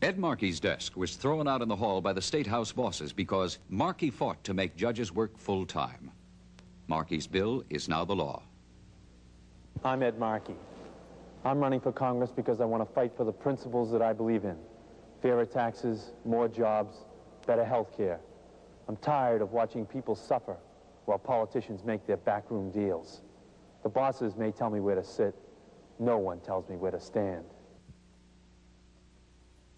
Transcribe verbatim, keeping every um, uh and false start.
Ed Markey's desk was thrown out in the hall by the State House bosses because Markey fought to make judges work full-time. Markey's bill is now the law. I'm Ed Markey. I'm running for Congress because I want to fight for the principles that I believe in. Fairer taxes, more jobs, better health care. I'm tired of watching people suffer while politicians make their backroom deals. The bosses may tell me where to sit. No one tells me where to stand.